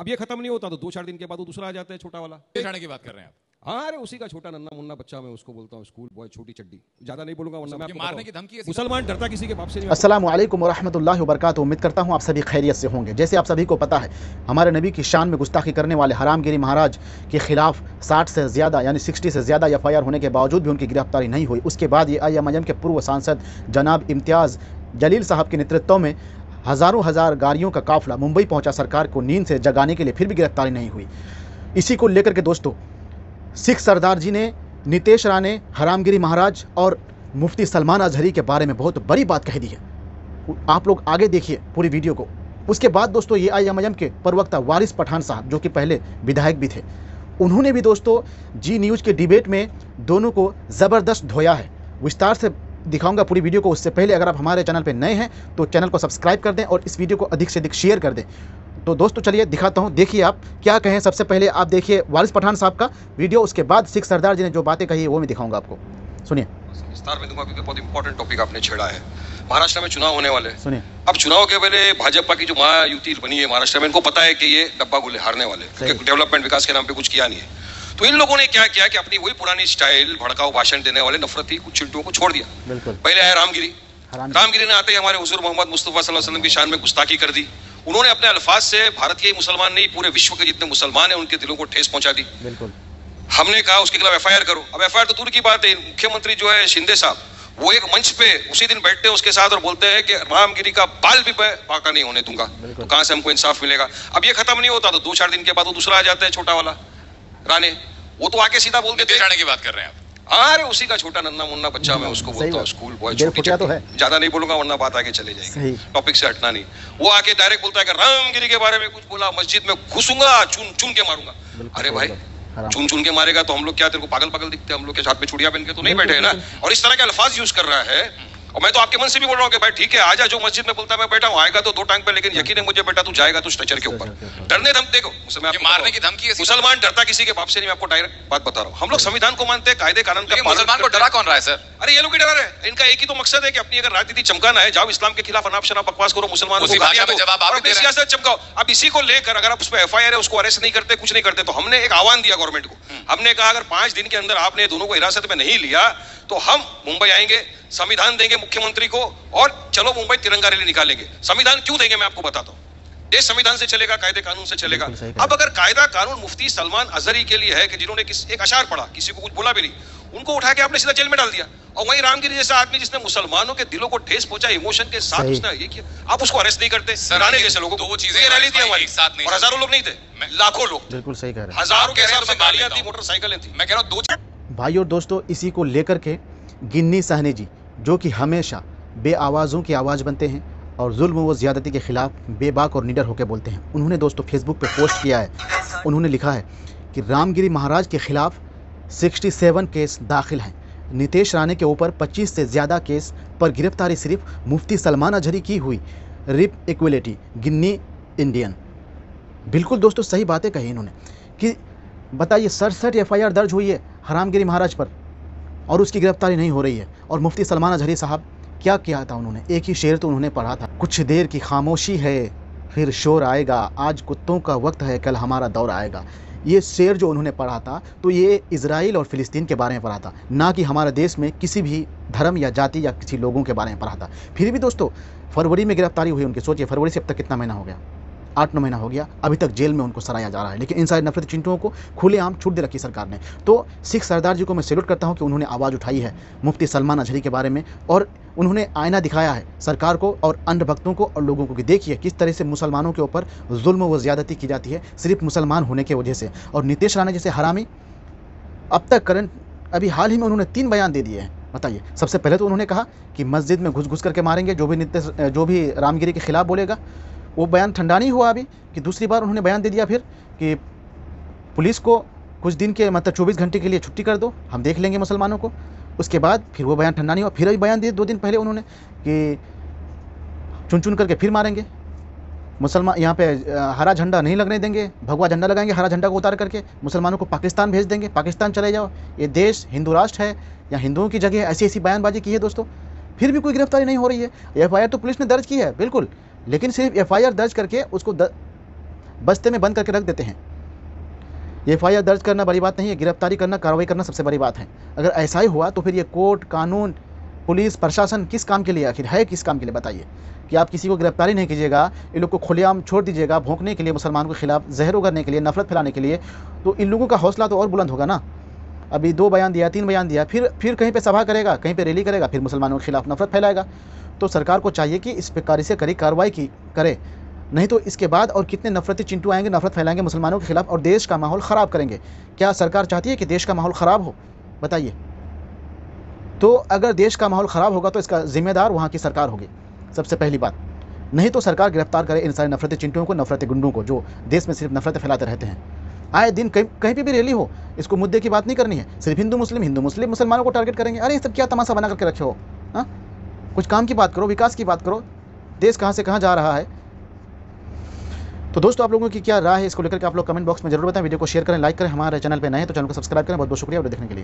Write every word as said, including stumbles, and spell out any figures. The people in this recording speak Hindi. अब ये खत्म नहीं होता तो दो चार दिन के बाद वो दूसरा आ जाता है, छोटा वाला। नितेश की बात कर रहे हैं आप? हाँ, अरे उसी का छोटा नन्ना मुन्ना बच्चा मैं उसको बोलता हूँ, स्कूल बॉय, छोटी चड्डी। ज्यादा नहीं बोलूंगा वरना मैं आपको मारने की धमकी है। मुसलमान डरता किसी के बाप से नहीं। अस्सलाम वालेकुम व रहमतुल्लाहि व बरकातहू। उम्मीद करता हूँ आप सभी खैरियत से होंगे। जैसे आप सभी को पता है, हमारे नबी की शान में गुस्ताखी करने वाले राम गिरी महाराज के खिलाफ साठ से ज़्यादा यानी सिक्सटी से ज़्यादा एफ आई आर होने के बावजूद भी उनकी गिरफ्तारी नहीं हुई। उसके बाद ये आई एम आई एम के पूर्व सांसद जनाब इम्तियाज जलील साहब के नेतृत्व में हज़ारों हज़ार गाड़ियों का काफिला मुंबई पहुँचा सरकार को नींद से जगाने के लिए, फिर भी गिरफ्तारी नहीं हुई। इसी को लेकर के दोस्तों सिख सरदार जी ने, नितेश राणे, राम गिरी महाराज और मुफ्ती सलमान अजहरी के बारे में बहुत बड़ी बात कह दी है। आप लोग आगे देखिए पूरी वीडियो को। उसके बाद दोस्तों ये आई एम आई एम के प्रवक्ता वारिस पठान साहब, जो कि पहले विधायक भी थे, उन्होंने भी दोस्तों जी न्यूज़ के डिबेट में दोनों को ज़बरदस्त धोया है। विस्तार से दिखाऊंगा पूरी वीडियो को। उससे पहले अगर आप हमारे चैनल पर नए हैं तो चैनल को सब्सक्राइब कर दें और इस वीडियो को अधिक से अधिक शेयर कर दें। तो दोस्तों चलिए दिखाता हूं, देखिए आप क्या कहें। सबसे पहले आप देखिए वारिस पठान साहब का वीडियो, उसके बाद सिख सरदार जी ने जो बातें कही वो मैं दिखाऊंगा आपको। सुनिए, विस्तार में दूंगा क्योंकि बहुत इंपॉर्टेंट टॉपिक आपने छेड़ा है। महाराष्ट्र में चुनाव होने वाले। सुनिए, अब चुनाव के पहले भाजपा की जो महायुति बनी है महाराष्ट्र में, इनको पता है कि ये डब्बा गुले हारने वाले, डेवलपमेंट विकास के नाम पे कुछ किया नहीं है। तो इन लोगों ने क्या किया कि अपनी वही पुरानी स्टाइल, भड़काऊ भाषण देने वाले नफरती कुछ चिंटुओं को छोड़ दिया। पहले आया रामगिरी। रामगिरी ने आते ही हमारे हुजूर मोहम्मद मुस्तफा सल्लल्लाहु अलैहि वसल्लम की शान में गुस्ताखी कर दी। उन्होंने अपने अल्फाज से भारत के मुसलमान नहीं, पूरे विश्व के जितने मुसलमान हैं उनके दिलों को ठेस पहुंचा दी। हमने कहा उसके खिलाफ एफ आई आर करो। अब एफ आई आर तो दूर की बात है, मुख्यमंत्री जो है शिंदे साहब, वो एक मंच पे उसी दिन बैठते हैं उसके साथ और बोलते हैं कि रामगिरी का बाल भी बाका नहीं होने दूंगा। तो कहां से हमको इंसाफ मिलेगा? अब ये खत्म नहीं होता तो दो चार दिन के बाद वो दूसरा आ जाता है, छोटा वाला राणे। वो तो आके सीधा बोल के राणे की बात कर रहे हैं आप? अरे उसी का छोटा नन्ना मुन्ना बच्चा मैं उसको बोलता हूँ, स्कूल बॉय, छोटी चट्टी। ज्यादा नहीं बोलूंगा वरना बात आगे चले जाएगी, टॉपिक से हटना नहीं। वो आके डायरेक्ट बोलता है कि रामगिरी के बारे में कुछ बोला मस्जिद में घुसूंगा, चुन चुन के मारूंगा। अरे भाई, चुन चुन के मारेगा तो हम लोग क्या, तेरे को पागल पागल दिखते हैं? हम लोग के साथ में चूड़िया पहन के तो नहीं बैठे है ना। और इस तरह के अल्फाज यूज कर रहा है। और मैं तो आपके मन से भी बोल रहा हूँ कि भाई ठीक है, आजा, जो मस्जिद में बोलता है मैं बैठा हूँ, आएगा तो दो टांग पे, लेकिन यकीन है मुझे बेटा तू जाएगा तो स्ट्रेचर के ऊपर। डरने धमते को मारने की धमकी है। मुसलमान डरता किसी के बाप से नहीं, मैं आपको डायरेक्ट बात बता रहा हूँ। हम लोग संविधान को मानते हैं, कायदे कानून का। मुसलमान को डरा कौन रहा है सर? अरे ये लोग डरा रहे हैं। इनका एक ही तो मकसद है कि अपनी अगर राजनीति चमकाना है, जाओ इस्लाम के खिलाफ अनाप शनाप बकवास करो, मुसलमान को सियासत चमकाओ। अब इसी को लेकर अगर आप उस पर एफ आई आर है, उसको अरेस्ट नहीं करते, कुछ नहीं करते, तो हमने एक आह्वान दिया गवर्नमेंट को। हमने कहा अगर पांच दिन के अंदर आपने दोनों को हिरासत में नहीं लिया तो हम मुंबई आएंगे, संविधान देंगे मुख्यमंत्री को और चलो मुंबई तिरंगा रैली निकालेंगे। संविधान क्यों देंगे मैं आपको बताता हूं। देश संविधान से चलेगा, कायदे कानून से चलेगा। अब अगर कायदा कानून मुफ्ती सलमान अजहरी के लिए है कि जिन्होंने किस एक अशार पढ़ा, किसी को कुछ बोला भी नहीं, उनको उठा के आपने सीधा जेल में डाल दिया। और वही रामगिरी जैसा आदमी जिसने मुसलमानों के दिलों को ठेस पहुंचा, इमोशन के साथ उसने ये किया, आप उसको अरेस्ट नहीं करते। सराहने जैसे लोगों को दो चीजें रैली थी हमारी साथ में, और हजारों लोग नहीं थे, लाखों लोग। बिल्कुल सही कह रहे हैं। हजारों के साथ गाड़ियां थी, मोटरसाइकिलें थी। मैं कह रहा हूं दो भाई। और दोस्तों इसी को लेकर के गिन्नी सहने जी, जो कि हमेशा बे आवाज़ों की आवाज़ बनते हैं और जुल्म व ज़्यादती के ख़िलाफ़ बेबाक और निडर होकर बोलते हैं, उन्होंने दोस्तों फेसबुक पे पोस्ट किया है। उन्होंने लिखा है कि रामगिरी महाराज के ख़िलाफ़ सड़सठ केस दाखिल हैं, नितेश राणे के ऊपर पच्चीस से ज़्यादा केस पर गिरफ्तारी सिर्फ मुफ्ती सलमान अजहरी की हुई। रिप इक्वलिटी गिन्नी इंडियन। बिल्कुल दोस्तों सही बातें कही इन्होंने कि बताइए सड़सठ एफ आई आर दर्ज हुई है रामगिरी महाराज पर और उसकी गिरफ्तारी नहीं हो रही है। और मुफ्ती सलमान अजहरी साहब क्या किया था उन्होंने? एक ही शेर तो उन्होंने पढ़ा था, कुछ देर की खामोशी है फिर शोर आएगा, आज कुत्तों का वक्त है कल हमारा दौर आएगा। ये शेर जो उन्होंने पढ़ा था तो ये इजराइल और फिलिस्तीन के बारे में पढ़ा था, ना कि हमारे देश में किसी भी धर्म या जाति या किसी लोगों के बारे में पढ़ा था। फिर भी दोस्तों फरवरी में गिरफ्तारी हुई उनकी। सोचिए फरवरी से अब तक कितना महीना हो गया, आठ नौ महीना हो गया, अभी तक जेल में उनको सराया जा रहा है, लेकिन इन सारे नफरत चिंटुओं को खुलेआम छूट दे रखी सरकार ने। तो सिख सरदार जी को मैं सैल्यूट करता हूं कि उन्होंने आवाज़ उठाई है मुफ्ती सलमान अजहरी के बारे में, और उन्होंने आईना दिखाया है सरकार को और अंध भक्तों को और लोगों को कि देखिए किस तरह से मुसलमानों के ऊपर जुल्म व ज़्यादती की जाती है सिर्फ मुसलमान होने की वजह से। और नितेश राणे जैसे हरामी, अब तक करंट अभी हाल ही में उन्होंने तीन बयान दे दिए हैं। बताइए, सबसे पहले तो उन्होंने कहा कि मस्जिद में घुस घुस करके मारेंगे जो भी नितेश जो भी रामगिरी के खिलाफ बोलेगा। वो बयान ठंडा नहीं हुआ अभी कि दूसरी बार उन्होंने बयान दे दिया फिर कि पुलिस को कुछ दिन के मतलब चौबीस घंटे के लिए छुट्टी कर दो, हम देख लेंगे मुसलमानों को। उसके बाद फिर वो बयान ठंडा नहीं हुआ, फिर अभी बयान दिए दो दिन पहले उन्होंने कि चुन चुन करके फिर मारेंगे मुसलमान, यहाँ पे हरा झंडा नहीं लगने देंगे, भगवा झंडा लगाएंगे, हरा झंडा को उतार करके मुसलमानों को पाकिस्तान भेज देंगे, पाकिस्तान चले जाओ, ये देश हिंदू राष्ट्र है या हिंदुओं की जगह है। ऐसी ऐसी बयानबाजी की है दोस्तों, फिर भी कोई गिरफ्तारी नहीं हो रही है। एफ आई आर तो पुलिस ने दर्ज की है बिल्कुल, लेकिन सिर्फ एफ आई आर दर्ज करके उसको बस्ते में बंद करके रख देते हैं। एफ आई आर दर्ज करना बड़ी बात नहीं है, गिरफ्तारी करना, कार्रवाई करना सबसे बड़ी बात है। अगर ऐसा ही हुआ तो फिर ये कोर्ट, कानून, पुलिस, प्रशासन किस काम के लिए आखिर है, किस काम के लिए बताइए? कि आप किसी को गिरफ्तारी नहीं कीजिएगा, इन लोग को खुलेआम छोड़ दीजिएगा भौंकने के लिए, मुसलमान के खिलाफ जहर उगरने के लिए, नफरत फैलाने के लिए, तो इन लोगों का हौसला तो और बुलंद होगा ना। अभी दो बयान दिया, तीन बयान दिया, फिर फिर कहीं पे सभा करेगा, कहीं पे रैली करेगा, फिर मुसलमानों के खिलाफ नफरत फैलाएगा। तो सरकार को चाहिए कि इस पर कड़ी से कड़ी कार्रवाई की करे, नहीं तो इसके बाद और कितने नफरती चिंटू आएंगे, नफरत फैलाएंगे मुसलमानों के खिलाफ और देश का माहौल ख़राब करेंगे। क्या सरकार चाहती है कि देश का माहौल ख़राब हो? बताइए। तो अगर देश का माहौल ख़राब होगा तो इसका जिम्मेदार वहाँ की सरकार होगी, सबसे पहली बात। नहीं तो सरकार गिरफ्तार करे इन सारे नफरती चिंटुओं को, नफरती गुंडों को, जो देश में सिर्फ नफरतें फैलाते रहते हैं। आए दिन कहीं कहीं पर भी रैली हो, इसको मुद्दे की बात नहीं करनी है, सिर्फ हिंदू मुस्लिम हिंदू मुस्लिम मुसलमानों को टारगेट करेंगे। अरे सब क्या तमाशा बना करके रखे हो? हाँ, कुछ काम की बात करो, विकास की बात करो। देश कहाँ से कहाँ जा रहा है? तो दोस्तों, आप लोगों की क्या राय है इसको लेकर के आप लोग कमेंट बॉक्स में जरूर बताएं। वीडियो को शेयर करें, लाइक करें। हमारे चैनल पे नए हैं तो चैनल को सब्सक्राइब करें। बहुत बहुत शुक्रिया वीडियो देखने के लिए।